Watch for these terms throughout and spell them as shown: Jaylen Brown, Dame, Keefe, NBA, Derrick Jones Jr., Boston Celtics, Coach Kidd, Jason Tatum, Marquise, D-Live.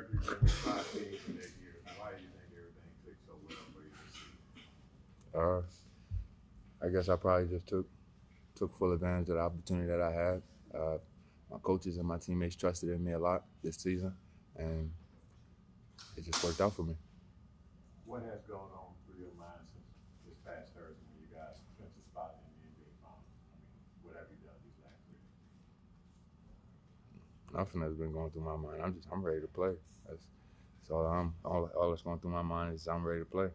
Derrick is in the top 8 for that year. Why do you think everything clicked so well for you this season? I guess I probably just took full advantage of the opportunity that I had. My coaches and my teammates trusted in me a lot this season, and it just worked out for me. What has gone on through your mind since this past Thursday when you guys clinched the spot in the NBA Finals? I mean, what have you done these last 3 years? Nothing has been going through my mind. I'm ready to play. That's all I'm. All that's going through my mind is I'm ready to play.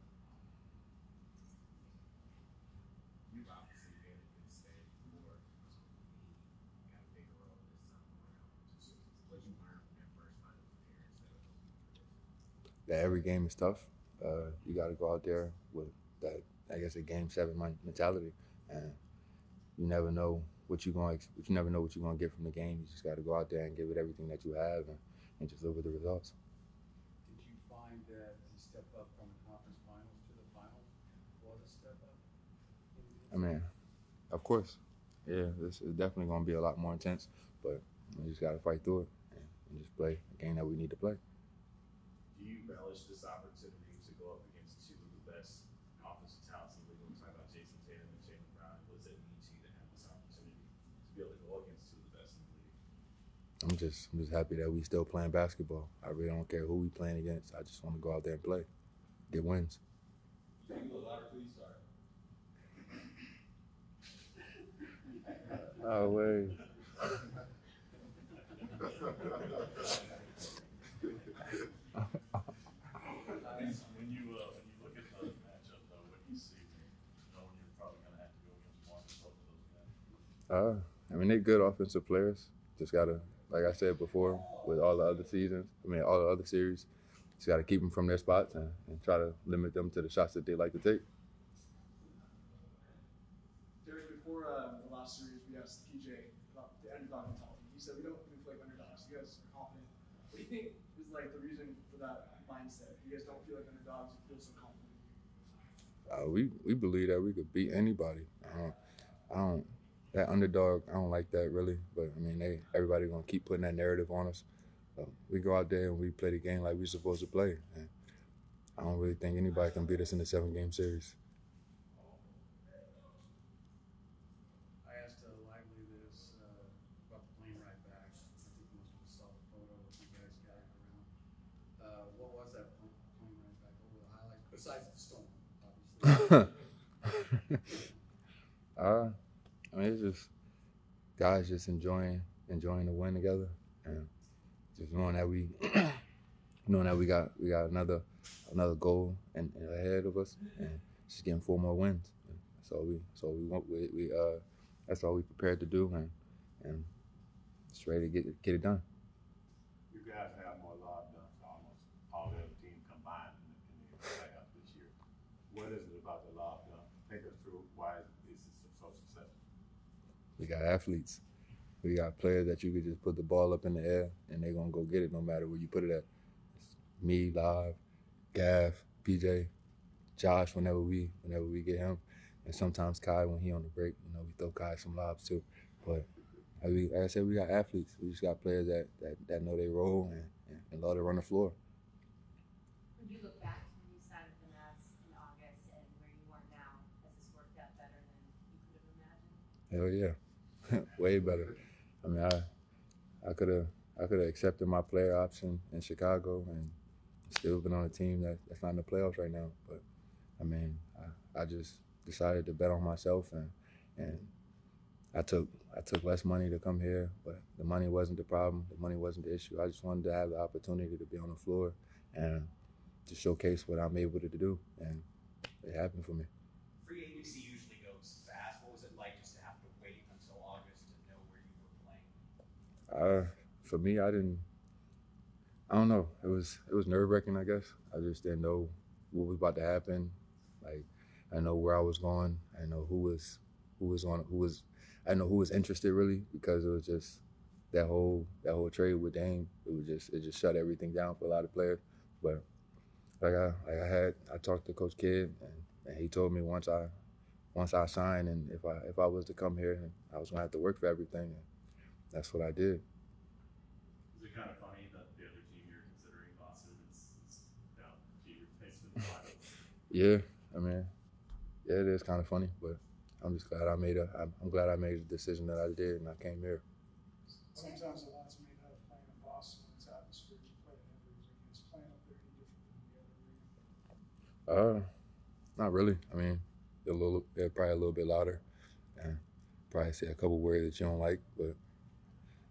You've obviously been saying more. You got a big role this time around. What did you learn from that first final appearance? That every game is tough. You got to go out there with that, I guess, a Game 7 mentality, and you never know what you're going. You never know what you're going to get from the game. You just got to go out there and give it everything that you have, and just live with the results. Did you find that the step up from the conference finals to the finals was a step up? I mean, of course, yeah. This is definitely going to be a lot more intense, but we just got to fight through it and just play the game that we need to play. Do you relish this opportunity to go up against two of the best offensive talents in the league? We're talking about Jason Tatum and Jaylen Brown. What does it mean to you to have this opportunity to be able to go against two of the best in the league? I'm just happy that we still playing basketball. I really don't care who we playing against. I just want to go out there and play, get wins. Can you look louder, please? Sorry. No way. When you look at the matchup, though, what do you see? You know, when you're probably going to have to go against one or both of those guys. I mean, they're good offensive players. Just gotta, like I said before, with all the other seasons. I mean, all the other series. Just gotta keep them from their spots and try to limit them to the shots that they like to take. Derrick, before the last series, we asked TJ about the underdog mentality. He said we don't play underdogs. You guys are confident. What do you think is like the reason for that mindset? You guys don't feel like underdogs, you feel so confident. We believe that we could beat anybody. I don't that underdog, I don't like that really, but I mean everybody gonna keep putting that narrative on us. So we go out there and we play the game like we're supposed to play. And I don't really think anybody can beat us in the 7-game series. I mean, it's just guys just enjoying the win together, and just knowing that we got another goal and ahead of us, and just getting 4 more wins. So that's all we prepared to do, and just ready to get it done. You guys have more love done almost all the other teams combined in the playoffs this year. What is it about the lob dunk? Take us through why this is so successful. We got athletes. We got players that you could just put the ball up in the air and they're going to go get it no matter where you put it at. It's me, Live, Gav, PJ, Josh whenever we get him. And sometimes Kai when he on the break. You know, we throw Kai some lobs too. But like I said, we got athletes. We just got players that know they roll and love to run the floor. When you look back, hell yeah, way better. I mean, I could have accepted my player option in Chicago and still been on a team that's not in the playoffs right now. But I mean, I just decided to bet on myself, and I took less money to come here, but the money wasn't the problem. The money wasn't the issue. I just wanted to have the opportunity to be on the floor and to showcase what I'm able to do, and it happened for me. Free agency usually goes fast. What was it like? For me, I don't know. It was nerve-wracking, I guess. I just didn't know what was about to happen. Like, I know where I was going. I know who was interested really, because it was just that whole trade with Dame. It just shut everything down for a lot of players. But I talked to Coach Kidd, and he told me once I signed, and if I was to come here, I was gonna have to work for everything. And that's what I did. Is it kind of funny that the other team you're considering Yeah, I mean, yeah, it is kind of funny, but I'm just glad I made a. I'm glad I made the decision that I did, and I came here. Sometimes a lot's made up playing in Boston, its atmosphere, you play in every week. Is playing up there any different than the other week? Not really. I mean, they're probably a little bit louder, and probably say a couple words that you don't like, but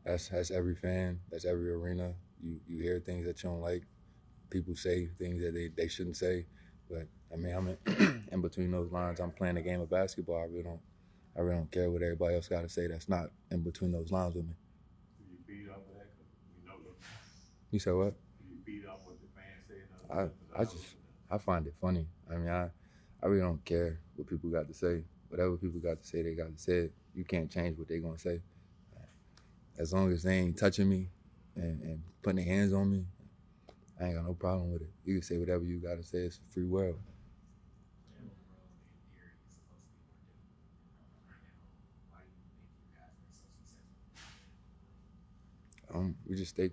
that's every fan, that's every arena. You hear things that you don't like. People say things that they shouldn't say, but I mean, I'm in between those lines. I'm playing a game of basketball. I really don't care what everybody else got to say. That's not in between those lines with me. Do you beat up with that? We know them. You said what? Do you beat up what the fans say? I find it funny. I mean, I really don't care what people got to say. Whatever people got to say, they got to say it. You can't change what they're gonna say. As long as they ain't touching me and putting their hands on me, I ain't got no problem with it. You can say whatever you got to say. It's a free world. We just stay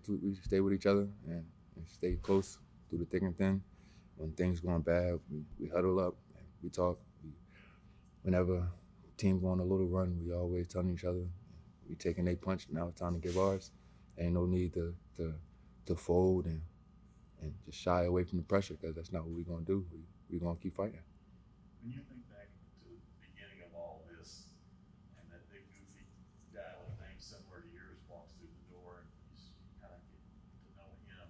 with each other and stay close through the thick and thin. When things going bad, we huddle up and we talk. Whenever teams go on a little run, we always telling each other, we taking their punch, now it's time to give ours. Ain't no need to fold and just shy away from the pressure, because that's not what we're going to do. We're going to keep fighting. When you think back to the beginning of all this, and that big goofy guy with a name similar to yours walks through the door and you kind of get to know him,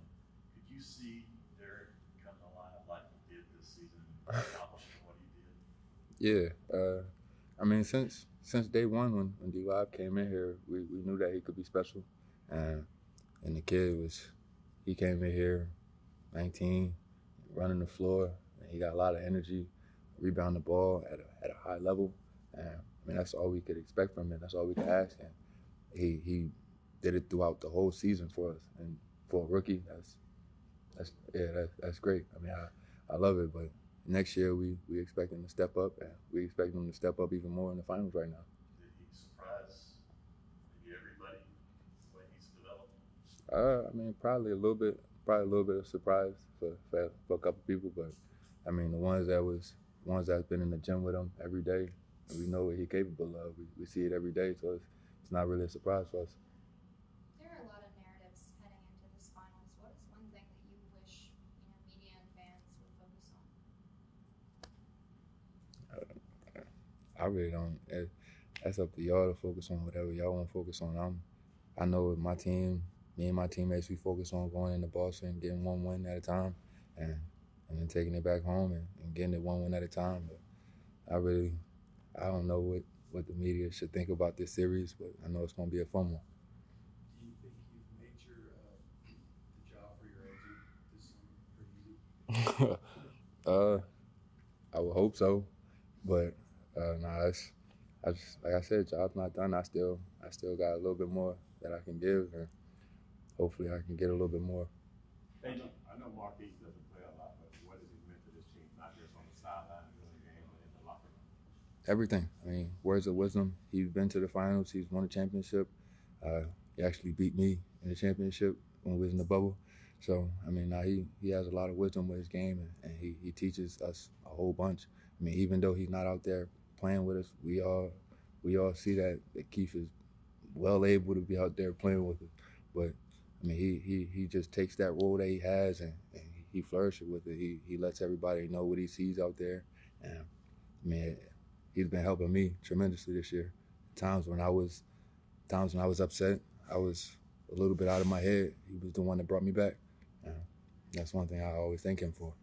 could you see Derrick come alive like he did this season and accomplishing what he did? Yeah. I mean, since day one when D-Live came in here, we knew that he could be special. And the kid he came in here 19, running the floor, and he got a lot of energy, rebound the ball at a high level. And, I mean, that's all we could expect from him. That's all we could ask. And he did it throughout the whole season for us. And for a rookie, that's great. I mean, I love it. But next year, we expect him to step up, and we expect him to step up even more in the finals right now. Did he surprise everybody when he's developed? I mean, probably a little bit of surprise for a couple people, but I mean, the ones that's been in the gym with him every day, we know what he's capable of. We see it every day, so it's not really a surprise for us. There are a lot of narratives heading into this finals. What is one thing that you wish, you know, media and fans would focus on? I really don't. That's up to y'all to focus on whatever y'all want to focus on. I know with my team. Me and my teammates, we focus on going into Boston, getting one win at a time, and then taking it back home and getting it one win at a time. But I don't know what the media should think about this series, but I know it's going to be a fun one. Do you think you've made the job for your agent this summer pretty easy? I would hope so, but nah, like I said, job's not done. I still got a little bit more that I can give. And, hopefully, I can get a little bit more. I know Marquise doesn't play a lot, but what has he meant to this team? Not just on the sideline during the game, but in the locker room. Everything. I mean, words of wisdom. He's been to the finals. He's won a championship. He actually beat me in the championship when we was in the bubble. So, I mean, now he has a lot of wisdom with his game, and he teaches us a whole bunch. I mean, even though he's not out there playing with us, we all see that Keefe is well able to be out there playing with us, but. I mean, he just takes that role that he has and he flourishes with it. He lets everybody know what he sees out there. And, I mean, he's been helping me tremendously this year. Times when I was upset, I was a little bit out of my head. He was the one that brought me back. And that's one thing I always thank him for.